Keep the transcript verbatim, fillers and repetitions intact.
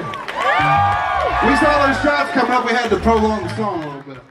Roger. We saw those shots coming up. We had to prolong the song a little bit.